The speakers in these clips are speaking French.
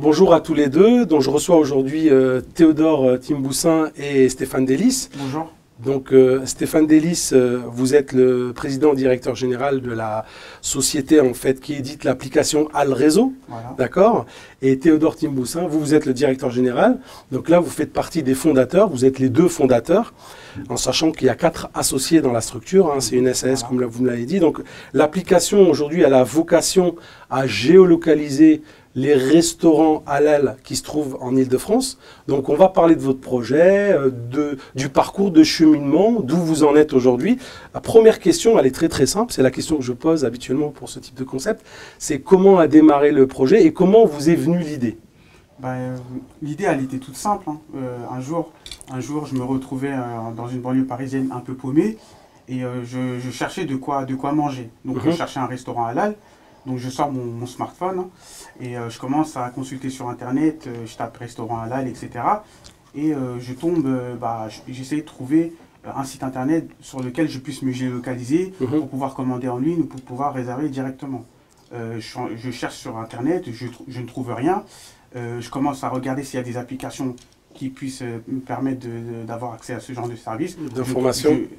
Bonjour à tous les deux. Donc je reçois aujourd'hui Théodore Timboussaint et Stéphane Délices. Bonjour. Donc Stéphane Délices, vous êtes le président directeur général de la société en fait qui édite l'application Hal'Rezo, voilà. D'accord. Et Théodore Timboussaint, vous êtes le directeur général. Donc là, vous faites partie des fondateurs, vous êtes les deux fondateurs, en sachant qu'il y a 4 associés dans la structure, hein. C'est une SAS, voilà. Comme vous me l'avez dit. Donc l'application aujourd'hui, elle a vocation à géolocaliser les restaurants halal qui se trouvent en Ile-de-France. Donc on va parler de votre projet, du parcours de cheminement, d'où vous en êtes aujourd'hui. La première question, elle est très très simple, c'est la question que je pose habituellement pour ce type de concept, c'est comment a démarré le projet et comment vous est venue l'idée? L'idée, elle était toute simple, hein. Un jour, je me retrouvais dans une banlieue parisienne un peu paumée et je cherchais de quoi manger. Donc je cherchais un restaurant halal. Donc je sors mon smartphone hein, et je commence à consulter sur internet, je tape restaurant halal, etc. Et je tombe, j'essaie de trouver un site internet sur lequel je puisse me géolocaliser pour pouvoir commander en ligne ou pour pouvoir réserver directement. Je cherche sur internet, je ne trouve rien. Je commence à regarder s'il y a des applications qui puissent me permettre d'avoir accès à ce genre de service.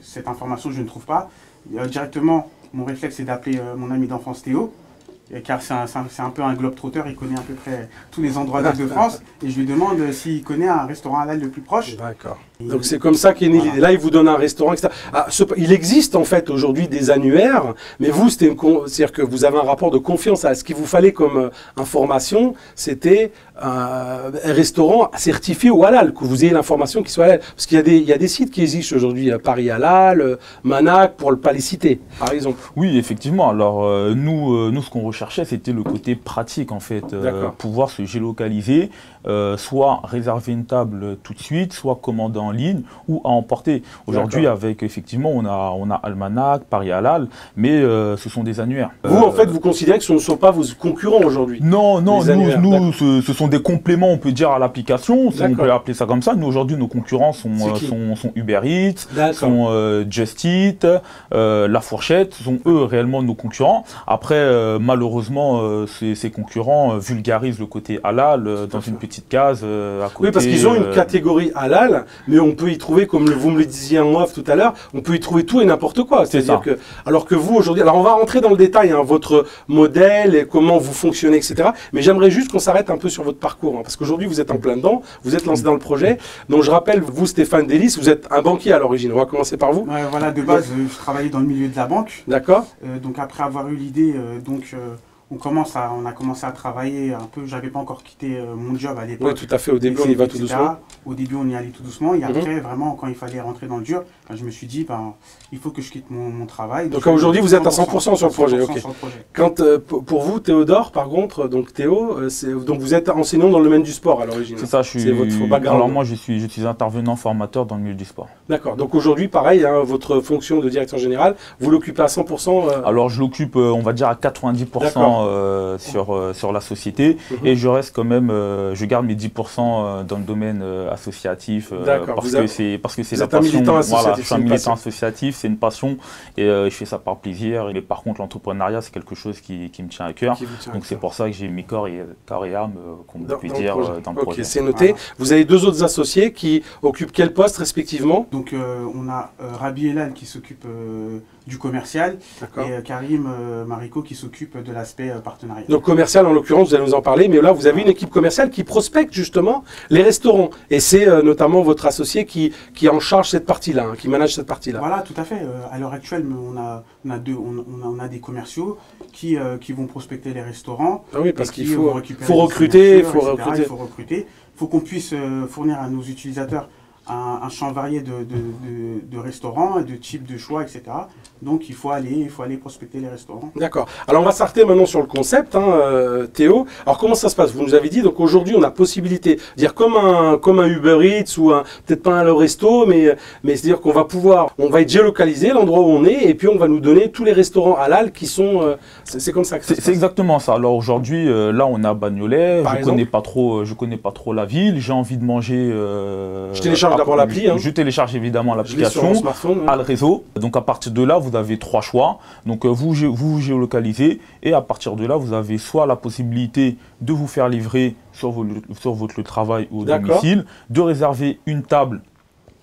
Cette information, je ne trouve pas. Directement, mon réflexe, c'est d'appeler mon ami d'enfance Théo. Car c'est un peu un globe-trotter, il connaît à peu près tous les endroits d'Île-de-France. Et je lui demande s'il connaît un restaurant halal le plus proche. D'accord. Donc c'est comme ça qu'est née l'idée. Voilà. Là, il vous donne un restaurant, etc. Ah, il existe en fait aujourd'hui des annuaires, mais vous, c'est-à-dire que vous avez un rapport de confiance à ce qu'il vous fallait comme information. C'était un restaurant certifié au halal, que vous ayez l'information qui soit halal. Parce qu'il y a des sites qui existent aujourd'hui, Paris Halal, Manac, pour ne pas les citer, par exemple. Oui, effectivement. Alors nous, ce qu'on recherchait, c'était le côté pratique en fait, pouvoir se géolocaliser, soit réserver une table tout de suite, soit commander en ligne ou à emporter. Aujourd'hui, avec effectivement, on a Almanac, Paris Halal, mais ce sont des annuaires. Vous, en fait, vous considérez que ce ne sont pas vos concurrents aujourd'hui? Non, non, nous ce sont des compléments, on peut dire, à l'application, si on peut appeler ça comme ça. Nous, aujourd'hui, nos concurrents sont Uber Eats, sont Just Eat, La Fourchette, sont eux réellement nos concurrents. Après, malheureusement, ces concurrents vulgarisent le côté halal dans une petite case à côté. Oui, parce qu'ils ont une catégorie halal, mais on peut y trouver, comme vous me le disiez en off tout à l'heure, on peut y trouver tout et n'importe quoi. C'est-à-dire que, alors que vous, aujourd'hui, alors on va rentrer dans le détail, hein, votre modèle et comment vous fonctionnez, etc. Mais j'aimerais juste qu'on s'arrête un peu sur votre parcours, hein, parce qu'aujourd'hui, vous êtes en plein dedans, vous êtes lancé dans le projet. Donc, je rappelle, vous, Stéphane Délices, vous êtes un banquier à l'origine. On va commencer par vous. Voilà, de base, je travaillais dans le milieu de la banque. D'accord. Donc, après avoir eu l'idée, on a commencé à travailler un peu. J'avais pas encore quitté mon job à l'époque. Oui, tout à fait. Au début, on y va tout doucement. Au début, on y allait tout doucement. Et après, vraiment, quand il fallait rentrer dans le dur, je me suis dit, il faut que je quitte mon travail. Donc aujourd'hui, vous êtes à 100% sur le projet. Okay. Sur le projet. Pour vous, Théodore, par contre, donc Théo, donc vous êtes enseignant dans le domaine du sport à l'origine. C'est ça, votre background. Alors moi, je suis intervenant formateur dans le milieu du sport. D'accord. Donc aujourd'hui, pareil, hein, votre fonction de directeur général, vous l'occupez à 100%. Alors je l'occupe, on va dire, à 90%. Sur la société et je reste quand même, je garde mes 10% dans le domaine associatif parce que c'est la passion. Voilà, je suis un militant associatif, c'est une passion et je fais ça par plaisir. Mais par contre, l'entrepreneuriat, c'est quelque chose qui me tient à cœur. Donc c'est pour ça que j'ai mis corps et âme, qu'on peut dire, dans le projet. Ok, c'est noté. Voilà. Vous avez 2 autres associés qui occupent quel poste respectivement? Donc on a Rabi Elan qui s'occupe du commercial et Karim Marico qui s'occupe de l'aspect partenariat. Donc commercial en l'occurrence, vous allez nous en parler, mais là vous avez une équipe commerciale qui prospecte justement les restaurants et c'est notamment votre associé qui est en charge cette partie-là, hein, qui manage cette partie-là. Voilà, tout à fait. À l'heure actuelle, on a des commerciaux qui vont prospecter les restaurants. Ah oui, parce qu'il faut recruter, il faut qu'on puisse fournir à nos utilisateurs un champ varié de restaurants, de types de choix, etc. Donc il faut aller prospecter les restaurants. D'accord. Alors on va s'arrêter maintenant sur le concept, hein, Théo. Alors comment ça se passe? Vous nous avez dit, donc aujourd'hui on a possibilité, dire comme un Uber Eats ou peut-être pas un resto, mais c'est-à-dire qu'on va pouvoir, on va être géolocalisé l'endroit où on est et puis on va nous donner tous les restaurants halal qui sont, c'est comme ça que ça se passe. C'est exactement ça. Alors aujourd'hui, là on a Bagnolet, je connais pas trop la ville, j'ai envie de manger. Je télécharge d'abord l'appli. Je télécharge évidemment l'application Hal'Rezo. Donc à partir de là, vous avez trois choix. Donc vous géolocalisez et à partir de là, vous avez soit la possibilité de vous faire livrer sur votre travail ou au domicile, de réserver une table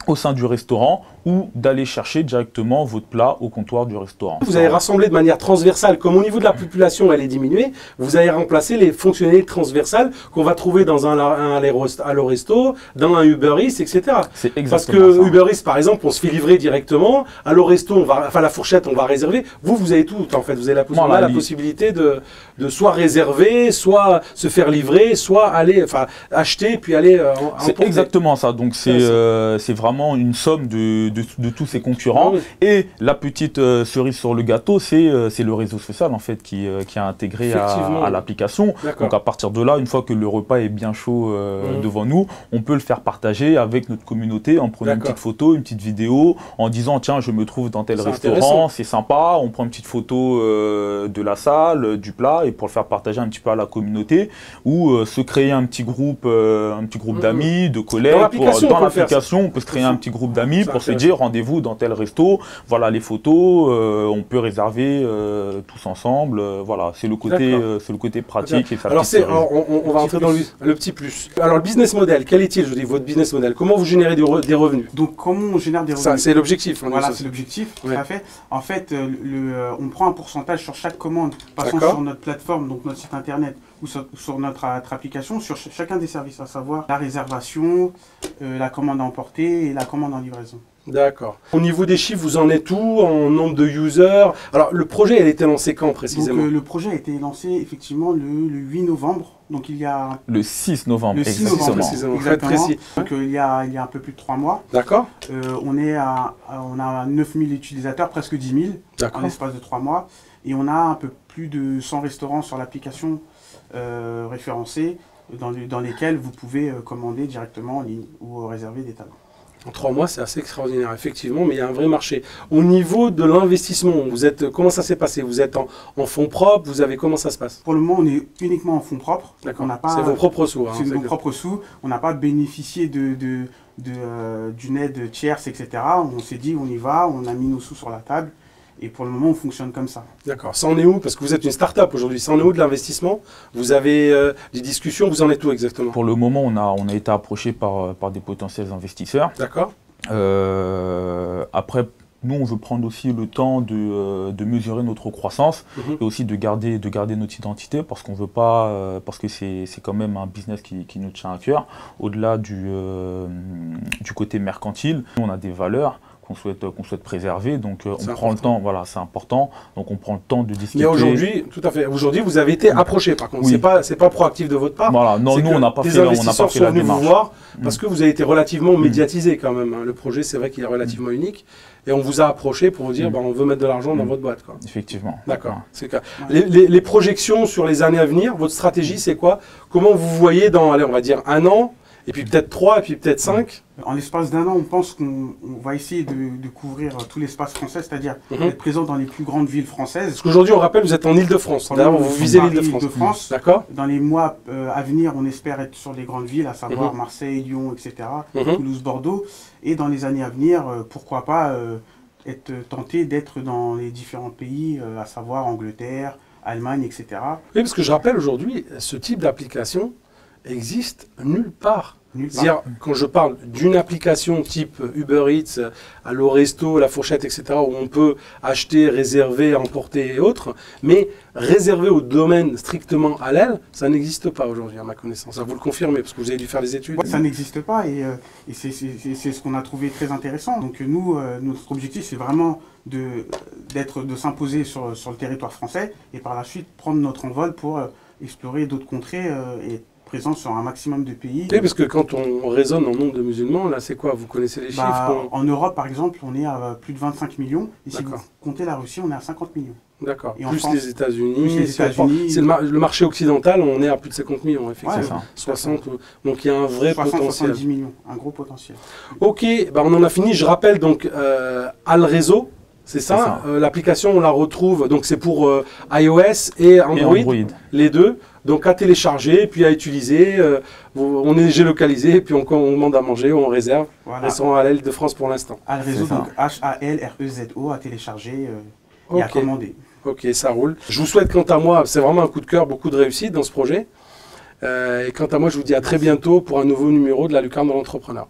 au sein du restaurant ou d'aller chercher directement votre plat au comptoir du restaurant. Vous avez rassemblé de manière transversale, comme au niveau de la population elle est diminuée, vous avez remplacé les fonctionnalités transversales qu'on va trouver dans un Hal'Rezo, dans un Uber Eats, etc. C'est exactement parce que ça. Uber Eats, par exemple, on se fait livrer directement, à l'Hal'Rezo, on va, enfin la fourchette, on va réserver. Vous avez tout, en fait, vous avez la possibilité de soit réserver, soit se faire livrer, soit aller, enfin, acheter, puis aller c'est exactement ça, donc c'est vraiment une somme de tous ses concurrents. Et la petite cerise sur le gâteau, c'est le réseau social en fait qui a intégré à l'application. Donc à partir de là, une fois que le repas est bien chaud devant nous, on peut le faire partager avec notre communauté en prenant une petite photo, une petite vidéo, en disant tiens je me trouve dans tel restaurant, c'est sympa, on prend une petite photo de la salle, du plat et pour le faire partager un petit peu à la communauté ou se créer un petit groupe d'amis, de collègues. Dans l'application, on peut se créer un petit groupe d'amis pour se dire rendez-vous dans tel resto, voilà les photos, on peut réserver tous ensemble, voilà, c'est le côté pratique. Et alors on va entrer dans le petit plus. Alors le business model, quel est-il, je dis votre business model, comment vous générez des revenus? Donc comment on génère des revenus? Ça c'est l'objectif. Voilà, c'est l'objectif, tout à fait. En fait, on prend un pourcentage sur chaque commande, passant sur notre plateforme, donc notre site internet, ou sur notre application, sur chacun des services, à savoir la réservation, la commande à emporter et la commande en livraison. D'accord. Au niveau des chiffres, vous en êtes où en nombre de users? Alors, le projet, il a été lancé quand précisément? Donc, le projet a été lancé effectivement le 8 novembre. Donc, il y a... Le 6 novembre, le 6 novembre précisément. Exactement. Précis. Donc, il y a un peu plus de 3 mois. D'accord. On a 9 000 utilisateurs, presque 10 000 en l'espace de 3 mois. Et on a un peu plus de 100 restaurants sur l'application référencés dans lesquels vous pouvez commander directement en ligne ou réserver des tables. En 3 mois, c'est assez extraordinaire, effectivement, mais il y a un vrai marché. Au niveau de l'investissement, comment ça s'est passé? Vous êtes en fonds propres, comment ça se passe? Pour le moment, on est uniquement en fonds propres. D'accord, c'est vos propres sous. Hein, c'est nos propres sous. On n'a pas bénéficié d'une aide tierce, etc. On s'est dit, on y va, on a mis nos sous sur la table. Et pour le moment, on fonctionne comme ça. D'accord. Ça en est où? Parce que vous êtes une start-up aujourd'hui. Ça en est où de l'investissement? Vous avez des discussions? Vous en êtes où exactement? Pour le moment, on a été approché par des potentiels investisseurs. D'accord. Après, nous, on veut prendre aussi le temps de mesurer notre croissance et aussi de garder notre identité parce qu'on veut pas, parce que c'est quand même un business qui nous tient à cœur. Au-delà du côté mercantile, nous, on a des valeurs qu'on souhaite préserver, donc on prend le temps, voilà, c'est important, donc on prend le temps de discuter. Mais aujourd'hui, tout à fait, aujourd'hui vous avez été approché par contre, c'est pas proactif de votre part. Voilà, non, nous on n'a pas fait la démarche. Les investisseurs sont venus vous voir parce que vous avez été relativement médiatisé quand même, hein. Le projet c'est vrai qu'il est relativement unique et on vous a approché pour vous dire bah, on veut mettre de l'argent dans votre boîte. Quoi. Effectivement. D'accord, c'est clair. Les projections sur les années à venir, votre stratégie c'est quoi? Comment vous voyez dans, allez on va dire 1 an, et puis peut-être 3, et puis peut-être 5. En l'espace d'un an, on pense qu'on va essayer de couvrir tout l'espace français, c'est-à-dire être présent dans les plus grandes villes françaises. Parce qu'aujourd'hui, on rappelle, vous êtes en Ile-de-France. D'ailleurs, vous visez l'Ile-de-France. D'accord. Dans les mois à venir, on espère être sur les grandes villes, à savoir Marseille, Lyon, etc., Toulouse, Bordeaux. Et dans les années à venir, pourquoi pas être tenté d'être dans les différents pays, à savoir Angleterre, Allemagne, etc. Oui, parce que je rappelle aujourd'hui, ce type d'application existe nulle part. C'est-à-dire, quand je parle d'une application type Uber Eats, Hal'Rezo, La Fourchette, etc., où on peut acheter, réserver, emporter et autres, mais réserver au domaine strictement halal, ça n'existe pas aujourd'hui, à ma connaissance. Ça, vous le confirmez, parce que vous avez dû faire des études. Ça n'existe pas, et c'est ce qu'on a trouvé très intéressant. Donc nous, notre objectif, c'est vraiment de s'imposer sur le territoire français, et par la suite, prendre notre envol pour explorer d'autres contrées et présent sur un maximum de pays. Oui, parce que quand on raisonne en nombre de musulmans, là c'est quoi? Vous connaissez les chiffres? En Europe par exemple, on est à plus de 25 millions. Et si vous comptez la Russie, on est à 50 millions. D'accord. Plus les États-Unis. C'est le marché occidental, on est à plus de 50 millions, effectivement. Ouais, 60. Donc il y a un vrai potentiel. 70 millions, un gros potentiel. Ok, bah, on en a fini. Je rappelle donc Hal'Rezo. C'est ça, l'application on la retrouve, donc c'est pour iOS et Android, les deux. Donc à télécharger, puis à utiliser, on est géolocalisé, puis on demande à manger, on réserve. Voilà. Ils sont à l'Ile-de-France pour l'instant. Hal'Rezo, donc H-A-L-R-E-Z-O, à télécharger et à commander. Ok, ça roule. Je vous souhaite quant à moi, c'est vraiment un coup de cœur, beaucoup de réussite dans ce projet. Et quant à moi, je vous dis à très bientôt pour un nouveau numéro de la Lucarne de l'entrepreneur.